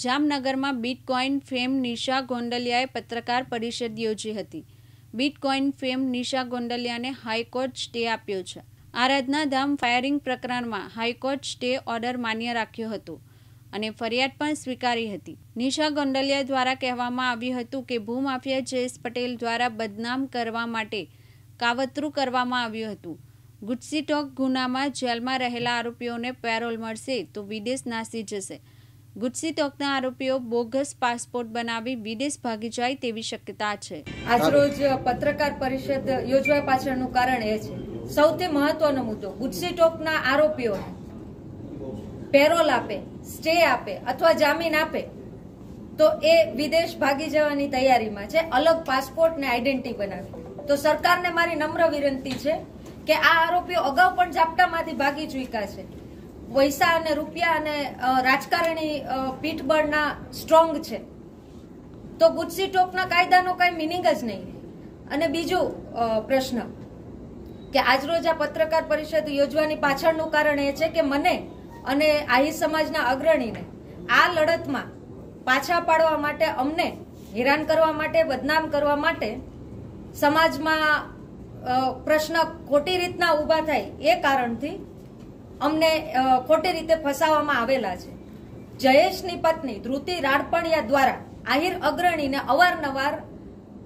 जामनगर में bitcoin fame निशा गोंडलियाए पत्रकार परिषद योजी हती। बीटकॉइन फेम निशा गोंडलियाने हाईकोर्ट स्टे आप्यो छे। आराधनाधाम फायरिंग प्रकरण में हाईकोर्ट स्टे ऑर्डर मान्य राख्यो हतो अने फरियाद पण स्वीकारी हती। निशा गोंडलिया द्वारा कहेवामां आव्युं हतुं के भूमाफिया जयेश पटेल द्वारा बदनाम करवा माटे कावतरू करवामां आव्युं हतुं। गुटसीटोक गुना में जेल में रहेला आरोपीओं ने पेरोल मळशे तो विदेश नासी जशे। गुटसी टोकना आरोपीओ बोगस पासपोर्ट बनावी विदेश भागी जाय तेवी शक्यता छे। આજરોજ પત્રકાર પરિષદ યોજવા પાછળનું કારણ એ છે, સૌથી મહત્વનો મુદ્દો ગુટસી ટોકના આરોપીઓને પેરોલ આપે, સ્ટે આપે અથવા જામીન આપે તો એ વિદેશ ભાગી જવાની તૈયારીમાં છે, અલગ પાસપોર્ટને આઈડેન્ટિટી બનાવી। તો સરકારને મારી નમ્ર વિનંતી છે કે આ આરોપીઓ અગાઉ પણ ઝાપટામાંથી ભાગી ચૂક્યા છે। पैसा अने रूपिया अने राजकारणी पीठबळना स्ट्रोंग छे तो गुटसी टोकना कायदानो काई मीनिंग ज नहीं। अने बीजो प्रश्न के आज रोज आ पत्रकार परिषद योजवानी पाछळनुं कारण ए छे के मने अने आही समाजना अग्रणीने आ लड़तमां पाछा पाडवा माटे, अमने હેરાન કરવા માટે, बदनाम કરવા માટે समाजमां प्रश्न खोटी रीतना ऊभा थाय ए कारणथी अमने खोटी रीते फसावामां आवेला छे। जयेशनी पत्नी धृति राडपणिया द्वारा आहिर अग्रणीने अवारनवार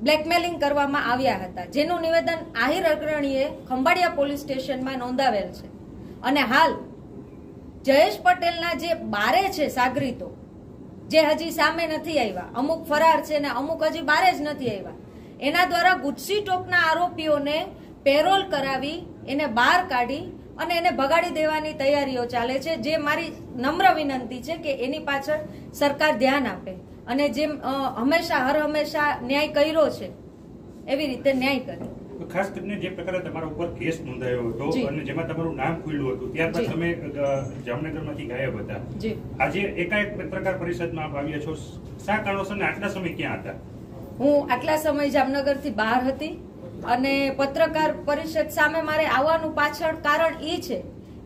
ब्लेकमेलिंग करवामां આવ્યા હતા, જેનું નિવેદન આહિર અગ્રણીએ ખંભાળિયા પોલીસ સ્ટેશનમાં નોંધાવેલ છે। અને હાલ જયેશ પટેલના જે બારે છે સાગરીતો, જે હજી સામે નથી આવ્યા, અમુક ફરાર છે ને અમુક હજી બારે જ નથી આવ્યા, એના દ્વારા ગુટસી ટોકના આરોપીઓને પેરોલ કરાવી એને બહાર કાઢી અને એને ભગાડી દેવાની તૈયારીઓ ચાલે છે। જે મારી નમ્ર વિનંતી છે કે એની પાછળ સરકાર ધ્યાન આપે અને જે હંમેશા હર હંમેશા ન્યાય કર્યો છે એવી રીતે ન્યાય કરે। ખાસ કરીને જે પ્રકારે તમારા ઉપર કેસ નોંધાયો હતો અને જેમાં તમારું નામ ખુલ્યું હતું, ત્યારબાદ તમે જામનગરમાંથી ગાયબ હતા, આજે એકાએક પત્રકાર પરિષદમાં આવ્યા છો, શા કારણોસર અને આટલા સમય ક્યાં હતા? હું આટલા સમય જામનગરથી બહાર હતી અને પત્રકાર પરિષદ સામે મારે આવવાનું પાછળ કારણ એ છે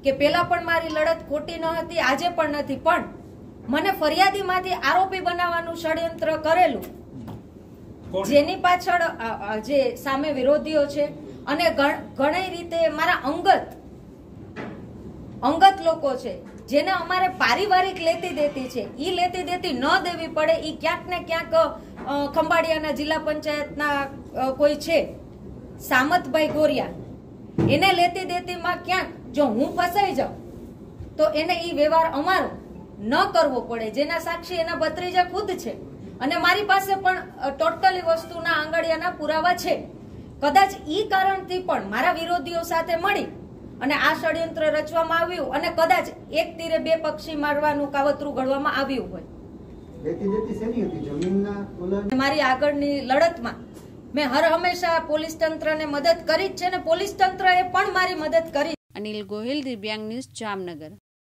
કે પહેલા પણ મારી લડત ખોટી ન હતી, આજે પણ નથી, પણ મને ફરિયાદીમાંથી આરોપી બનાવવાનું ષડયંત્ર કરેલું, જેની પાછળ જે સામે વિરોધીઓ છે અને ઘણી રીતે મારા અંગત લોકો છે જેને અમારે પારિવારિક લેતી દેતી છે, ઈ લેતી દેતી ન દેવી પડે ઈ ક્યાંક ને ક્યાંક ખંભાળિયાના જિલ્લા પંચાયતના કોઈ છે सामतभाई गोरिया, एने लेती देती मां क्या जो हूँ फसाई जाऊं तो एने ई व्यवहार अमारो न करवो पड़े, जेना साक्षी एना भत्रीजा खुद छे अने मारी पासे पण टोटली वस्तुना आंगळियाना पुरावा छे। कदाच ई कारणथी पण मारा विरोधीओ साथे मळी अने आ षडयंत्र रचवामां आव्युं अने कदाच एक तीरे बे पक्षी मारवानुं कावतरू घडवामां आव्युं होय। लेती देती सेनी हती? जमीनना कोला मारी आगळनी लड़तमां मैं हर हमेशा पुलिस तंत्र ने मदद करी, पुलिस तंत्र ए पण मारी मदद करी। अनिल गोहिल, दिव्यांग न्यूज, जामनगर।